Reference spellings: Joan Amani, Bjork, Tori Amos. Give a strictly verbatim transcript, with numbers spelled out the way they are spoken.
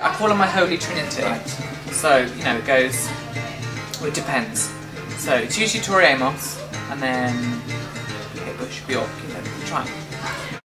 I call on my Holy Trinity, right. So, you know, it goes, well, it depends. So, it's usually Tori Amos, and then Bush, Bjork, you know, try.